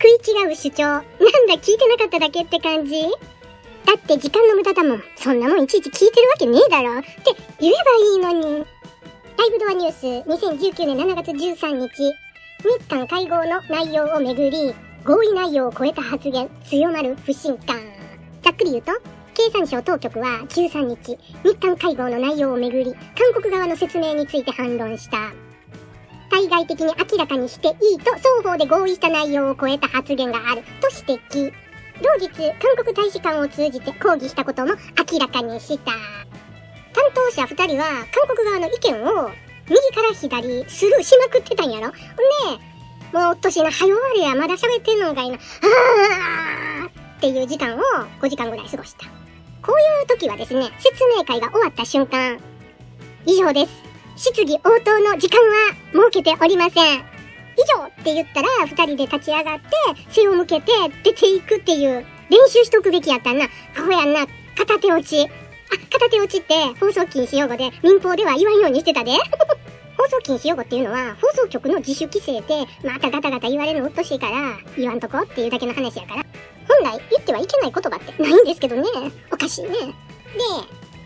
食い違う主張。なんだ聞いてなかっただけって感じ？だって時間の無駄だもん。そんなもんいちいち聞いてるわけねえだろって言えばいいのに。ライブドアニュース2019年7月13日。日韓会合の内容をめぐり、合意内容を超えた発言、強まる不信感。ざっくり言うと、経産省当局は13日、日韓会合の内容をめぐり、韓国側の説明について反論した。対外的に明らかにしていいと双方で合意した内容を超えた発言があると指摘。同日、韓国大使館を通じて抗議したことも明らかにした。担当者2人は韓国側の意見を右から左スルーしまくってたんやろ。ねえ、もうおっとしな、はよあれや、まだ喋ってんのんかいな、あーっていう時間を5時間ぐらい過ごした。こういう時はですね、説明会が終わった瞬間、以上です。質疑応答の時間は設けておりません。以上って言ったら2人で立ち上がって背を向けて出ていくっていう練習しとくべきやったんな。アホやんな。片手落ち。あ、片手落ちって放送禁止用語で民放では言わんようにしてたで。放送禁止用語っていうのは放送局の自主規制でまたガタガタ言われるのうっとしいから言わんとこっていうだけの話やから。本来言ってはいけない言葉ってないんですけどね。おかしいね。で、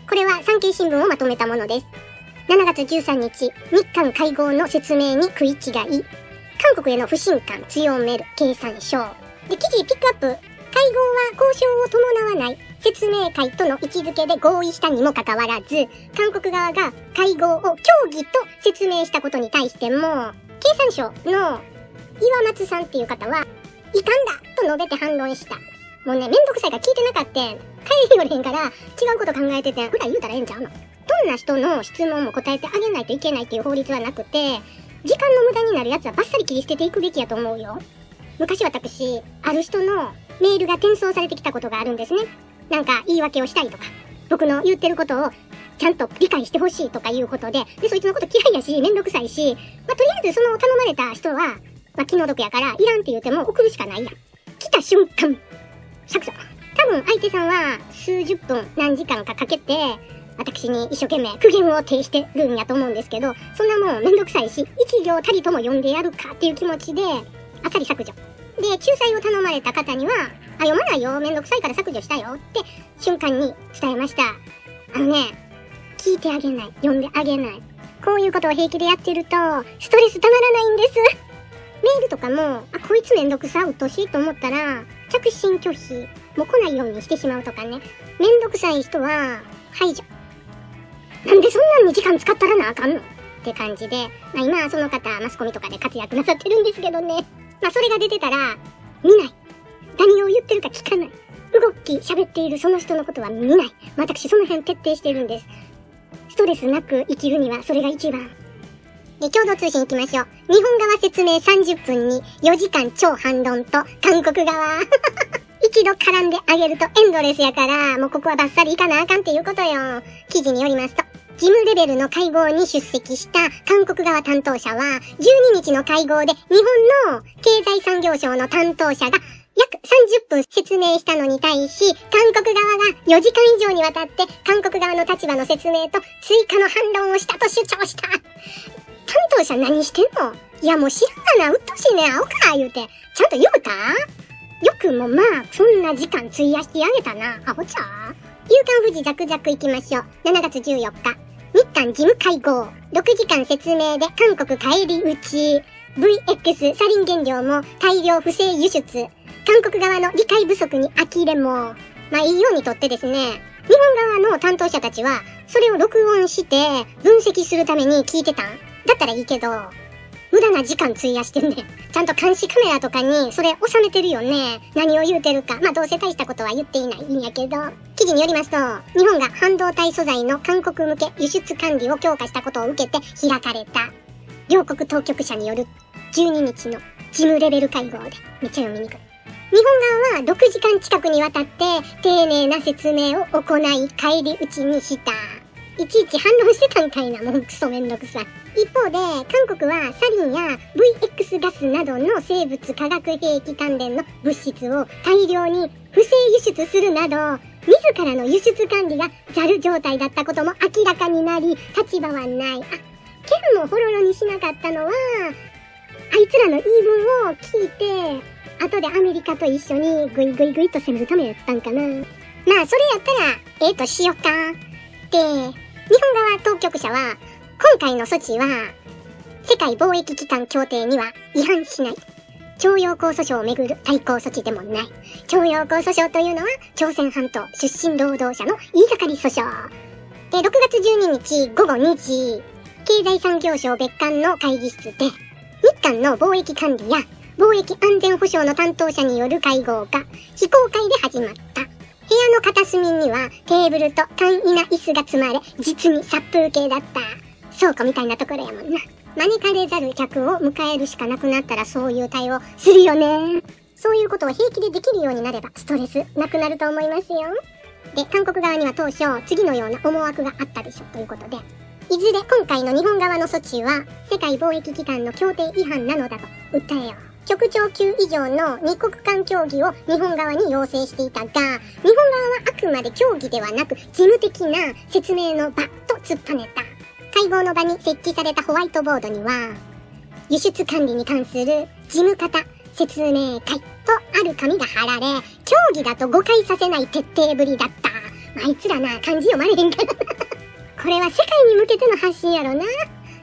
これは産経新聞をまとめたものです。7月13日、日韓会合の説明に食い違い。韓国への不信感強める経産省。で、記事ピックアップ。会合は交渉を伴わない説明会との位置づけで合意したにもかかわらず、韓国側が会合を協議と説明したことに対しても、経産省の岩松さんっていう方は、遺憾だと述べて反論した。もうね、めんどくさいから聞いてなかった。帰り寄れへんから、違うこと考えてて、裏言うたらええんちゃうの。どんな人の質問も答えてあげないといけないっていう法律はなくて、時間の無駄になるやつはバッサリ切り捨てていくべきやと思うよ。昔私、ある人のメールが転送されてきたことがあるんですね。なんか言い訳をしたりとか、僕の言ってることをちゃんと理解してほしいとかいうことで、そいつのこと嫌いやし、めんどくさいし、とりあえずその頼まれた人は、気の毒やから、いらんって言うても送るしかないやん。来た瞬間、削除。多分相手さんは数十分何時間かかけて、私に一生懸命苦言を呈してるんやと思うんですけど、そんなもんめんどくさいし、一行たりとも読んでやるかっていう気持ちで、あっさり削除。で、仲裁を頼まれた方には、読まないよ、めんどくさいから削除したよって瞬間に伝えました。聞いてあげない、読んであげない。こういうことを平気でやってると、ストレスたまらないんです。メールとかも、こいつめんどくさ、うっとしいと思ったら、着信拒否、もう来ないようにしてしまうとかね。めんどくさい人は、排除。なんでそんなんに時間使ったらなあかんのって感じで、今その方、マスコミとかで活躍なさってるんですけどね。それが出てたら、見ない。何を言ってるか聞かない。動き、喋っているその人のことは見ない。私、その辺徹底してるんです。ストレスなく生きるにはそれが一番。で、共同通信行きましょう。日本側説明30分に4時間超反論と、韓国側。一度絡んであげるとエンドレスやから、もうここはバッサリいかなあかんっていうことよ。記事によりますと、事務レベルの会合に出席した韓国側担当者は、12日の会合で日本の経済産業省の担当者が約30分説明したのに対し、韓国側が4時間以上にわたって韓国側の立場の説明と追加の反論をしたと主張した。担当者何してんの？いやもう知らんがな、うっとしいね、青か言うて。ちゃんと言うた？よくもそんな時間費やしてあげたな、アホちゃー。夕刊富士ザクザク行きましょう。7月14日。日韓事務会合。6時間説明で韓国返り討ち。VX サリン原料も大量不正輸出。韓国側の理解不足に呆れも。いいようにとってですね、日本側の担当者たちは、それを録音して分析するために聞いてたんだったらいいけど、無駄な時間費やしてんね。ちゃんと監視カメラとかにそれ収めてるよね。何を言うてるか。どうせ大したことは言っていないんやけど。記事によりますと、日本が半導体素材の韓国向け輸出管理を強化したことを受けて開かれた。両国当局者による12日の事務レベル会合で。めっちゃ読みにくい。日本側は6時間近くにわたって丁寧な説明を行い、返り討ちにした。いちいち反論してたみたいな、もうクソめんどくさい。一方で、韓国はサリンや VX ガスなどの生物化学兵器関連の物質を大量に不正輸出するなど、自らの輸出管理がザル状態だったことも明らかになり、立場はない。県もほろろにしなかったのは、あいつらの言い分を聞いて、後ことでアメリカと一緒にグイグイグイっと攻めるためやったんかな。まあそれやったらええとしよっか。で、日本側当局者は今回の措置は世界貿易機関協定には違反しない、徴用工訴訟をめぐる対抗措置でもない。徴用工訴訟というのは朝鮮半島出身労働者の言いがかり訴訟で、6月12日午後2時経済産業省別館の会議室で日韓の貿易管理や貿易安全保障の担当者による会合が非公開で始まった。部屋の片隅にはテーブルと簡易な椅子が積まれ、実に殺風景だった。倉庫みたいなところやもんな。招かれざる客を迎えるしかなくなったらそういう対応するよね。そういうことを平気でできるようになればストレスなくなると思いますよ。で、韓国側には当初次のような思惑があったでしょということで、いずれ今回の日本側の措置は世界貿易機関の協定違反なのだと訴えよう。局長級以上の2国間協議を日本側に要請していたが、日本側はあくまで協議ではなく事務的な説明の場と突っぱねた。会合の場に設置されたホワイトボードには、輸出管理に関する事務方説明会とある紙が貼られ、協議だと誤解させない徹底ぶりだった。あいつらな、漢字読まれへんから。これは世界に向けての発信やろな。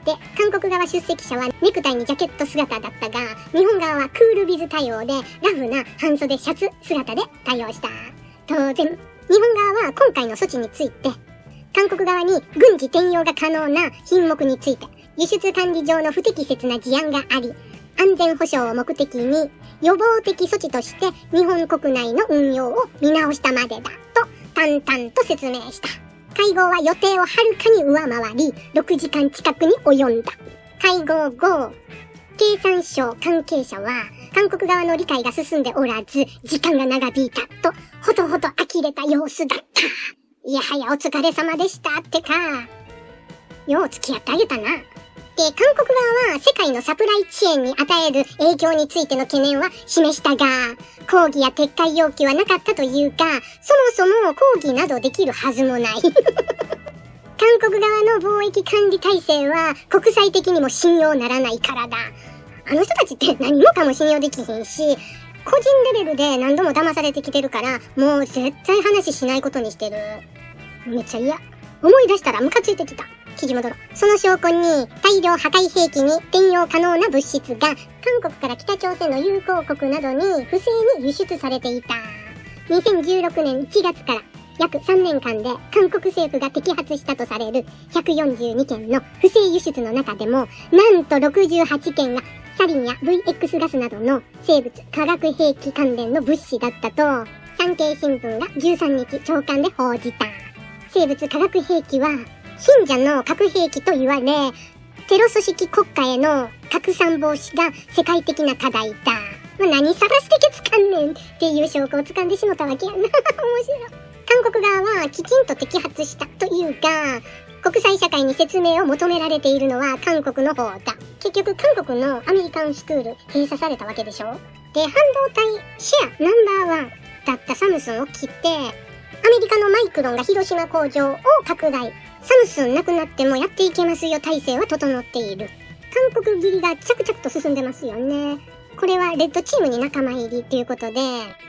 で、韓国側出席者はネクタイにジャケット姿だったが、日本側はクールビズ対応でラフな半袖シャツ姿で対応した。当然、日本側は今回の措置について、韓国側に軍事転用が可能な品目について、輸出管理上の不適切な事案があり、安全保障を目的に予防的措置として日本国内の運用を見直したまでだと淡々と説明した。会合は予定をはるかに上回り、6時間近くに及んだ。会合後、経産省関係者は、韓国側の理解が進んでおらず、時間が長引いたと、ほとほと呆れた様子だった。いやはやお疲れ様でしたってか。よう付き合ってあげたな。で、韓国側は世界のサプライチェーンに与える影響についての懸念は示したが、抗議や撤回要求はなかったというか、そもそも抗議などできるはずもない。韓国側の貿易管理体制は国際的にも信用ならないからだ。あの人たちって何もかも信用できへんし、個人レベルで何度も騙されてきてるから、もう絶対話しないことにしてる。めっちゃ嫌。思い出したらムカついてきた。記事戻ろう。その証拠に大量破壊兵器に転用可能な物質が韓国から北朝鮮の友好国などに不正に輸出されていた。2016年1月から約3年間で韓国政府が摘発したとされる142件の不正輸出の中でも、なんと68件がサリンや VX ガスなどの生物化学兵器関連の物資だったと産経新聞が13日朝刊で報じた。生物化学兵器は信者の核兵器と言われ、テロ組織国家への拡散防止が世界的な課題だ。まあ、何探してけつかんねんっていう証拠をつかんでしもたわけやな。面白い。韓国側はきちんと摘発したというが、国際社会に説明を求められているのは韓国の方だ。結局韓国のアメリカンスクール閉鎖されたわけでしょ。で、半導体シェアナンバーワンだったサムスンを切って、アメリカのマイクロンが広島工場を拡大。サムスンなくなってもやっていけますよ体制は整っている。韓国切りが着々と進んでますよね。これはレッドチームに仲間入りということで、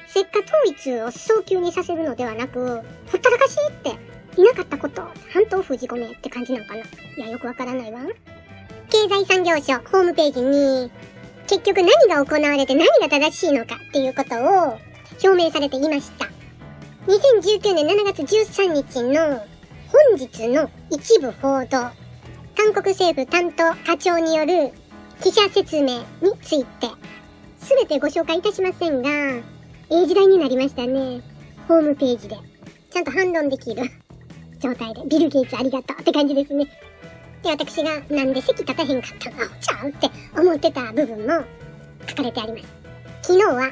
石化統一を早急にさせるのではなく、ほったらかしいって、いなかったこと、半島封じ込めって感じなのかな。いや、よくわからないわ。経済産業省ホームページに、結局何が行われて何が正しいのかっていうことを表明されていました。2019年7月13日の本日の一部報道、韓国政府担当課長による記者説明について、すべてご紹介いたしませんが、ええ時代になりましたね。ホームページで、ちゃんと反論できる状態で、ビル・ゲイツありがとうって感じですね。で、私がなんで席立たへんかったのちゃうって思ってた部分も書かれてあります。昨日は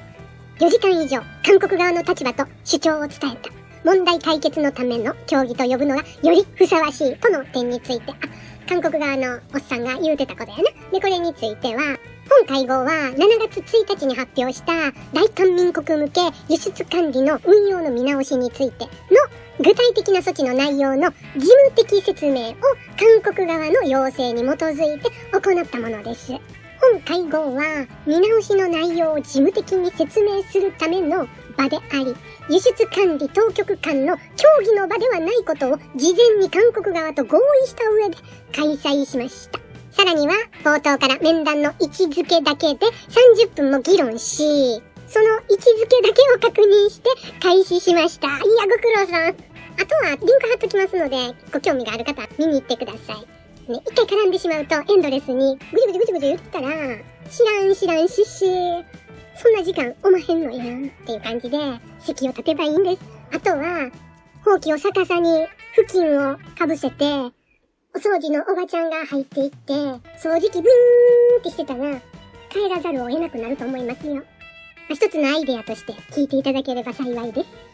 4時間以上、韓国側の立場と主張を伝えた。問題解決のための協議と呼ぶのがよりふさわしいとの点について、韓国側のおっさんが言うてたことやな。で、これについては、本会合は7月1日に発表した大韓民国向け輸出管理の運用の見直しについての具体的な措置の内容の事務的説明を韓国側の要請に基づいて行ったものです。本会合は見直しの内容を事務的に説明するための場であり、輸出管理当局間の協議の場ではないことを事前に韓国側と合意した上で開催しました。さらには冒頭から面談の位置づけだけで30分も議論し、その位置づけだけを確認して開始しました。いや、ご苦労さん。あとはリンク貼っときますので、ご興味がある方見に行ってください。ね、一回絡んでしまうとエンドレスにぐちぐちぐちぐち言ったら、知らんしし、そんな時間おまへんのやんっていう感じで、席を立てばいいんです。あとは、ほうきを逆さに布巾をかぶせて、お掃除のおばちゃんが入っていって、掃除機ブーンってしてたら、帰らざるを得なくなると思いますよ。一つのアイデアとして聞いていただければ幸いです。